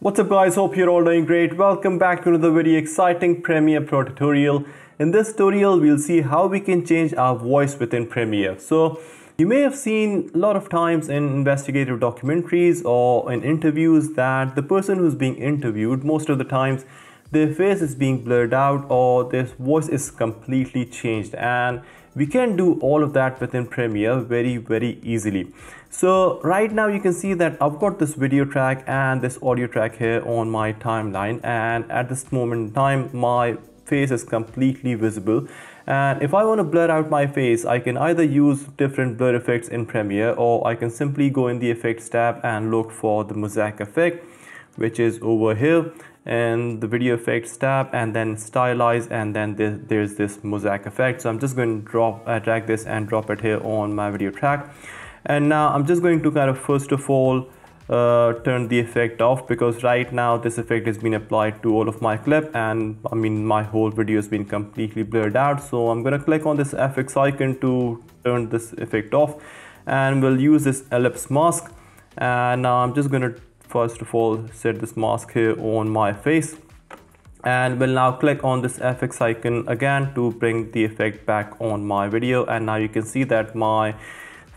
What's up guys, hope you're all doing great. Welcome back to another very exciting Premiere Pro tutorial. In this tutorial, we'll see how we can change our voice within Premiere. So you may have seen a lot of times in investigative documentaries or in interviews that the person who's being interviewed, most of the times their face is being blurred out or their voice is completely changed, and we can do all of that within Premiere very easily. So right now you can see that I've got this video track and this audio track here on my timeline, and at this moment in time my face is completely visible, and if I want to blur out my face I can either use different blur effects in Premiere, or I can simply go in the effects tab and look for the mosaic effect, which is over here and the video effects tab, and then stylize, and then there's this mosaic effect. So I'm just going to drag this and drop it here on my video track, and now I'm just going to kind of first of all turn the effect off, because right now this effect has been applied to all of my clip, and I mean my whole video has been completely blurred out. So I'm going to click on this FX icon to turn this effect off, and we'll use this ellipse mask, and now I'm just going to first of all set this mask here on my face, and we'll now click on this FX icon again to bring the effect back on my video. And now you can see that my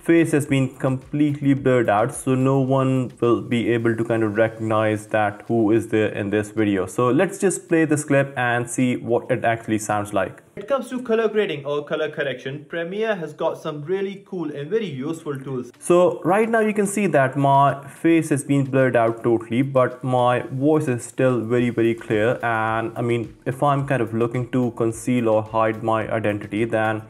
face has been completely blurred out, so no one will be able to kind of recognize that who is there in this video. So let's just play this clip and see what it actually sounds like. When it comes to color grading or color correction, Premiere has got some really cool and very useful tools. So right now you can see that my face has been blurred out totally, but my voice is still very clear, and I mean if I'm kind of looking to conceal or hide my identity, then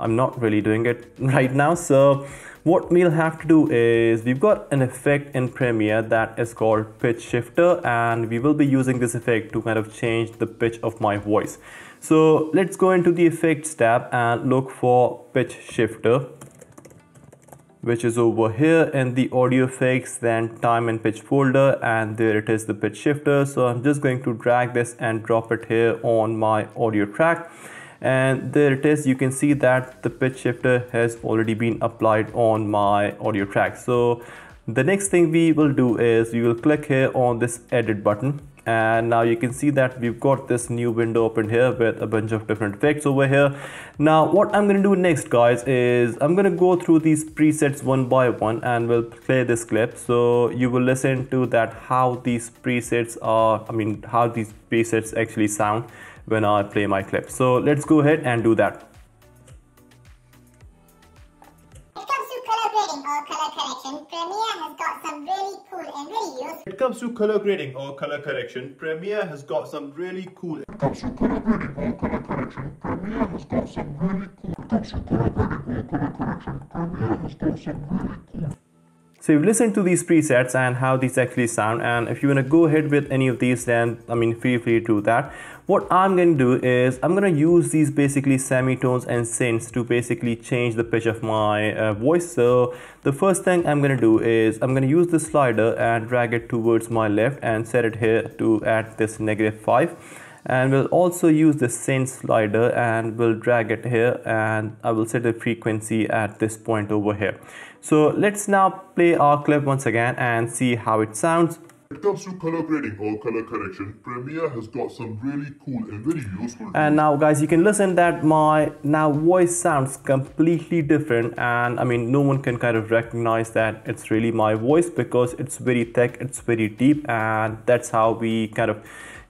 I'm not really doing it right now. So what we'll have to do is we've got an effect in Premiere that is called Pitch Shifter, and we will be using this effect to kind of change the pitch of my voice. So let's go into the effects tab and look for Pitch Shifter, which is over here in the audio effects, then time and pitch folder, and there it is, the Pitch Shifter. So I'm just going to drag this and drop it here on my audio track, and there it is. You can see that the pitch shifter has already been applied on my audio track. So the next thing we will do is we will click here on this edit button, and now you can see that we've got this new window open here with a bunch of different effects over here. Now what I'm going to do next guys is I'm going to go through these presets one by one, and we'll play this clip, so you will listen to that how these presets are, I mean how these presets actually sound when I play my clip. So let's go ahead and do that. So you've listened to these presets and how these actually sound, and if you want to go ahead with any of these, then I mean feel free to do that. What I'm going to do is I'm going to use these basically semitones and synths to basically change the pitch of my voice. So the first thing I'm going to do is I'm going to use the slider and drag it towards my left and set it here to at this -5, and we'll also use the synth slider and we'll drag it here, and I will set the frequency at this point over here. So let's now play our clip once again and see how it sounds. When it comes to color grading or color correction, Premiere has got some really cool and very useful tools. And now guys, you can listen that my now voice sounds completely different, and I mean no one can kind of recognize that it's really my voice, because it's very thick, it's very deep, and that's how we kind of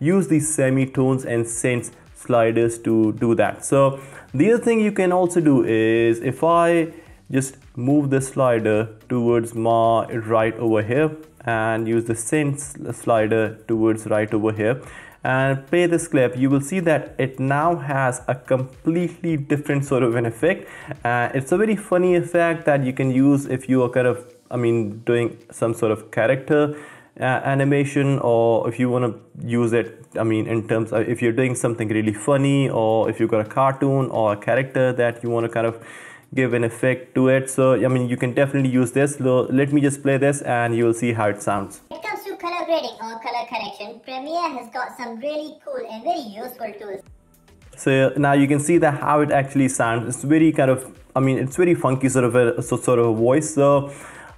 use these semitones and synths sliders to do that. So the other thing you can also do is if I just move the slider towards my right over here and use the synth slider towards right over here and play this clip, you will see that it now has a completely different sort of an effect. It's a very funny effect that you can use if you are kind of, I mean, doing some sort of character animation, or if you want to use it, I mean in terms of if you're doing something really funny, or if you've got a cartoon or a character that you want to kind of give an effect to it. So I mean you can definitely use this. Let me just play this and you will see how it sounds. When it comes to color grading or color correction, Premiere has got some really cool and very useful tools. So now you can see that how it actually sounds. It's very kind of, I mean it's very funky sort of a voice. So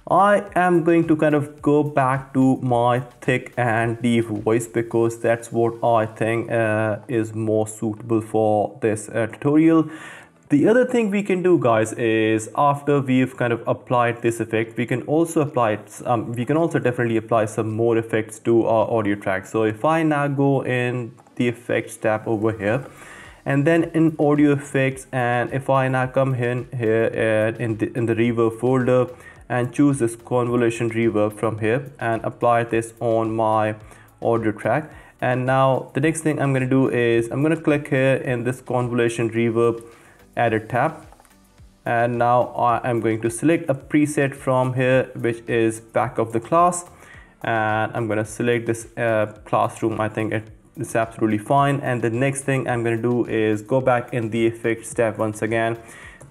I am going to kind of go back to my thick and deep voice because that's what I think is more suitable for this tutorial. The other thing we can do, guys, is after we've kind of applied this effect, we can also apply definitely apply some more effects to our audio track. So if I now go in the effects tab over here, and then in audio effects, and if I now come in here in the reverb folder and choose this convolution reverb from here and apply this on my audio track. And now the next thing I'm going to do is I'm going to click here in this convolution reverb edit tab, and now I am going to select a preset from here, which is back of the class, and I'm going to select this classroom. I think it's absolutely fine. And the next thing I'm going to do is go back in the effects tab once again.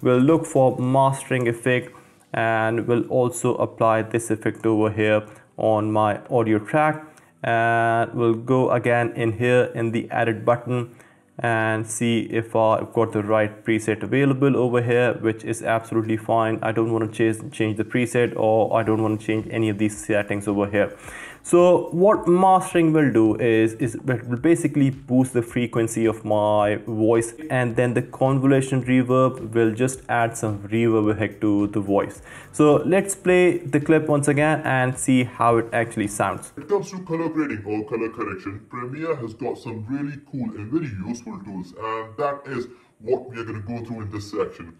We'll look for mastering effect, and we'll also apply this effect over here on my audio track, and we'll go again in here in the edit button and see if I've got the right preset available over here, which is absolutely fine. I don't want to change the preset, or I don't want to change any of these settings over here. So what mastering will do is it will basically boost the frequency of my voice, and then the convolution reverb will just add some reverb effect to the voice. So let's play the clip once again and see how it actually sounds. When it comes to color grading or color correction, Premiere has got some really cool and very useful tools, and that is what we are going to go through in this section.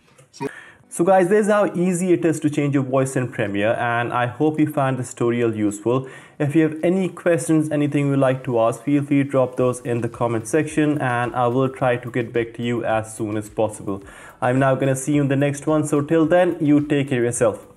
So guys, there's how easy it is to change your voice in Premiere, and I hope you found this tutorial useful. If you have any questions, anything you'd like to ask, feel free to drop those in the comment section, and I will try to get back to you as soon as possible. I'm now gonna see you in the next one, so till then, you take care of yourself.